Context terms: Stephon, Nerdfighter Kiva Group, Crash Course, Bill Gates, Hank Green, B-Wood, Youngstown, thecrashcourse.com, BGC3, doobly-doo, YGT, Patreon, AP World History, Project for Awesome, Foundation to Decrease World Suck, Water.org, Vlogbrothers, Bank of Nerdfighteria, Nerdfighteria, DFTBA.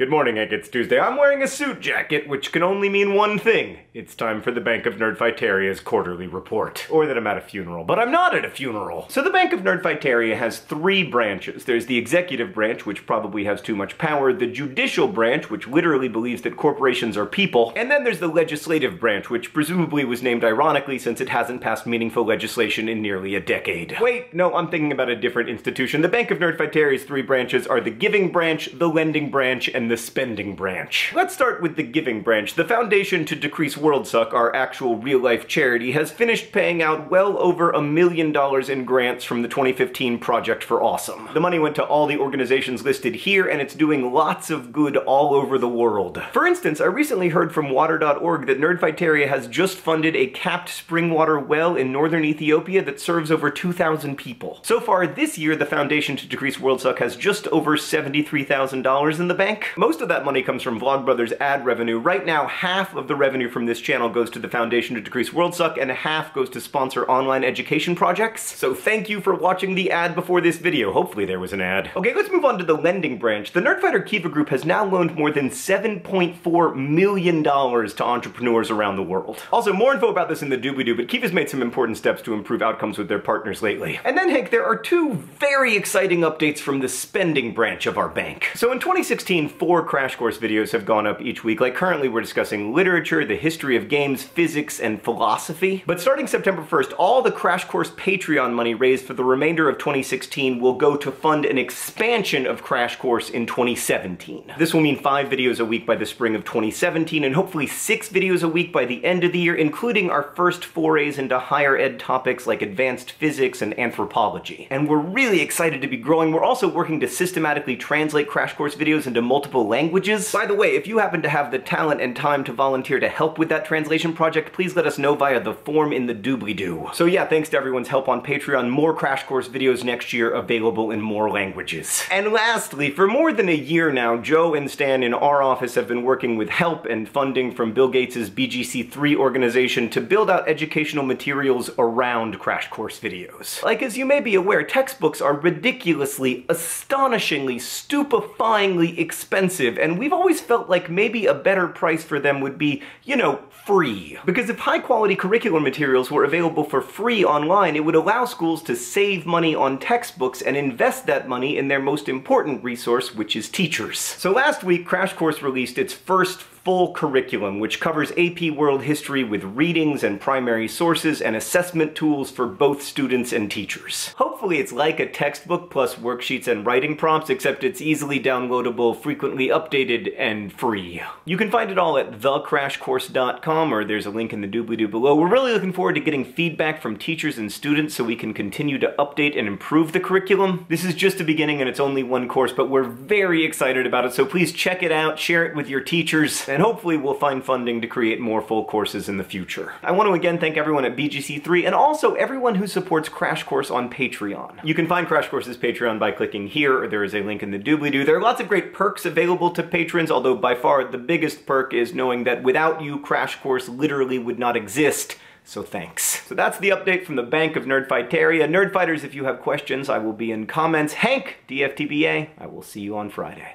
Good morning, Hank. It's Tuesday. I'm wearing a suit jacket, which can only mean one thing. It's time for the Bank of Nerdfighteria quarterly report. Or that I'm at a funeral, but I'm not at a funeral. So the Bank of Nerdfighteria has three branches. There's the executive branch, which probably has too much power, the judicial branch, which literally believes that corporations are people, and then there's the legislative branch, which presumably was named ironically since it hasn't passed meaningful legislation in nearly a decade. Wait, no, I'm thinking about a different institution. The Bank of Nerdfighteria's three branches are the giving branch, the lending branch, and the spending branch. Let's start with the giving branch. The Foundation to Decrease World Suck, our actual real-life charity, has finished paying out well over $1 million in grants from the 2015 Project for Awesome. The money went to all the organizations listed here, and it's doing lots of good all over the world. For instance, I recently heard from Water.org that Nerdfighteria has just funded a capped spring water well in northern Ethiopia that serves over 2,000 people. So far this year, the Foundation to Decrease World Suck has just over $73,000 in the bank. Most of that money comes from Vlogbrothers ad revenue. Right now, half of the revenue from this channel goes to the Foundation to Decrease World Suck, and half goes to sponsor online education projects. So thank you for watching the ad before this video. Hopefully there was an ad. Okay, let's move on to the lending branch. The Nerdfighter Kiva Group has now loaned more than $7.4 million to entrepreneurs around the world. Also, more info about this in the doobly-doo, but Kiva's made some important steps to improve outcomes with their partners lately. And then, Hank, there are two very exciting updates from the spending branch of our bank. So in 2016, four Crash Course videos have gone up each week. Like currently we're discussing literature, the history of games, physics, and philosophy. But starting September 1st, all the Crash Course Patreon money raised for the remainder of 2016 will go to fund an expansion of Crash Course in 2017. This will mean 5 videos a week by the spring of 2017, and hopefully 6 videos a week by the end of the year, including our first forays into higher ed topics like advanced physics and anthropology. And we're really excited to be growing. We're also working to systematically translate Crash Course videos into multiple languages. By the way, if you happen to have the talent and time to volunteer to help with that translation project, please let us know via the form in the doobly-doo. So yeah, thanks to everyone's help on Patreon. More Crash Course videos next year, available in more languages. And lastly, for more than a year now, Joe and Stan in our office have been working with help and funding from Bill Gates' BGC3 organization to build out educational materials around Crash Course videos. Like, as you may be aware, textbooks are ridiculously, astonishingly, stupefyingly expensive, and we've always felt like maybe a better price for them would be, you know, free. Because if high-quality curriculum materials were available for free online, it would allow schools to save money on textbooks and invest that money in their most important resource, which is teachers. So last week, Crash Course released its first full curriculum, which covers AP World History with readings and primary sources and assessment tools for both students and teachers. Hopefully it's like a textbook plus worksheets and writing prompts, except it's easily downloadable, frequently updated, and free. You can find it all at thecrashcourse.com, or there's a link in the doobly-doo below. We're really looking forward to getting feedback from teachers and students so we can continue to update and improve the curriculum. This is just the beginning and it's only one course, but we're very excited about it, so please check it out, share it with your teachers, and hopefully we'll find funding to create more full courses in the future. I want to again thank everyone at BGC3 and also everyone who supports Crash Course on Patreon. You can find Crash Course's Patreon by clicking here, or there is a link in the doobly-doo. There are lots of great perks available to patrons, although by far the biggest perk is knowing that without you, Crash Course literally would not exist. So thanks. So that's the update from the Bank of Nerdfighteria. Nerdfighters, if you have questions, I will be in comments. Hank, DFTBA, I will see you on Friday.